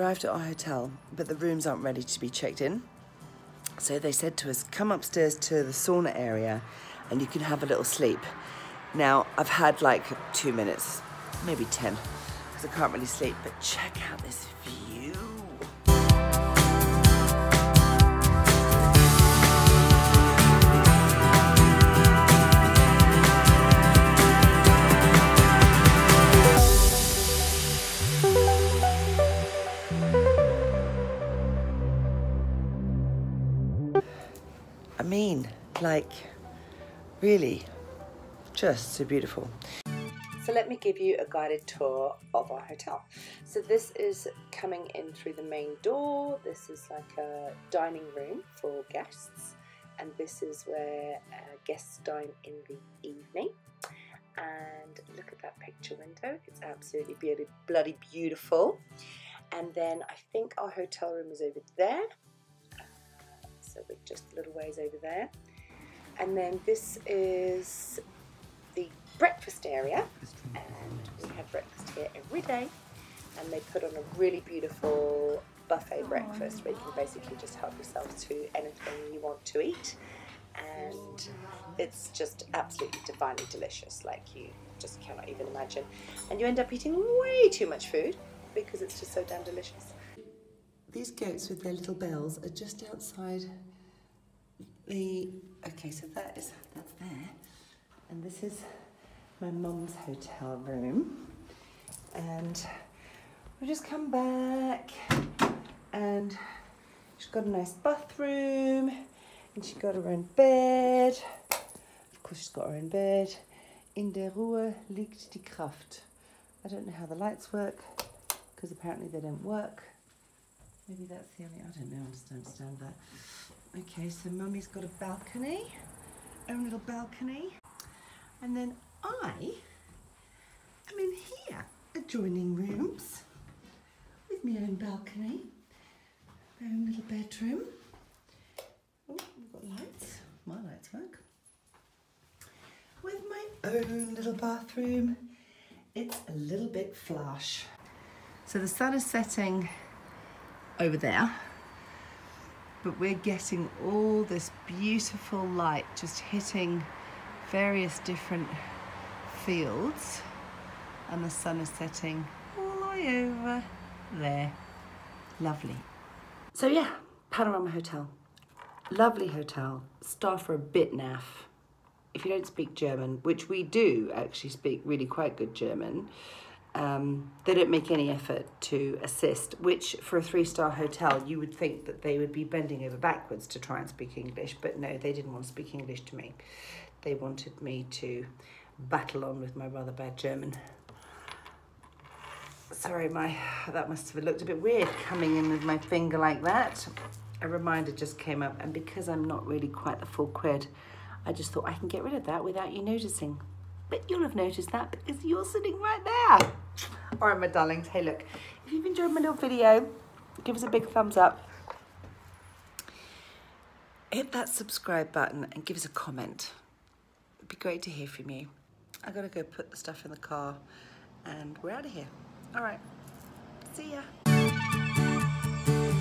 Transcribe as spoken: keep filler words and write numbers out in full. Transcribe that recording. arrived at our hotel, but the rooms aren't ready to be checked in. So they said to us, come upstairs to the sauna area and you can have a little sleep. Now, I've had like two minutes, maybe ten, because I can't really sleep, but check out this view. I mean, like, really, just so beautiful. So let me give you a guided tour of our hotel. So this is coming in through the main door. This is like a dining room for guests, and this is where uh, guests dine in the evening. And look at that picture window. It's absolutely bloody, bloody beautiful. And then I think our hotel room is over there. So we're just a little ways over there. And then this is the breakfast area. And we have breakfast here every day. And they put on a really beautiful buffet breakfast where you can basically just help yourself to anything you want to eat. And it's just absolutely divinely delicious, like you just cannot even imagine. And you end up eating way too much food because it's just so damn delicious. These goats with their little bells are just outside the... Okay, so that is, that's there. And this is my mum's hotel room. And we just come back and she's got a nice bathroom and she's got her own bed. Of course she's got her own bed. In der Ruhe liegt die Kraft. I don't know how the lights work because apparently they don't work. Maybe that's the only, I don't know, I just don't understand that. Okay, so Mummy's got a balcony, own little balcony. And then I am in here, adjoining rooms, with my own balcony, my own little bedroom. Oh, we've got lights, my lights work. With my own little bathroom, it's a little bit flush. So the sun is setting over there, but we're getting all this beautiful light just hitting various different fields, and the sun is setting all the way over there. Lovely. So yeah, Panorama Hotel, lovely hotel. Staff are a bit naff. If you don't speak German, which we do actually speak really quite good German, Um, they don't make any effort to assist, which for a three-star hotel you would think that they would be bending over backwards to try and speak English, but no, they didn't want to speak English to me. They wanted me to battle on with my rather bad German. Sorry, my that must have looked a bit weird coming in with my finger like that. A reminder just came up, and because I'm not really quite the full quid, I just thought I can get rid of that without you noticing. But you'll have noticed that because you're sitting right there. All right, my darlings, hey look, if you've enjoyed my little video, give us a big thumbs up. Hit that subscribe button and give us a comment. It'd be great to hear from you. I gotta go put the stuff in the car and we're out of here. All right, see ya.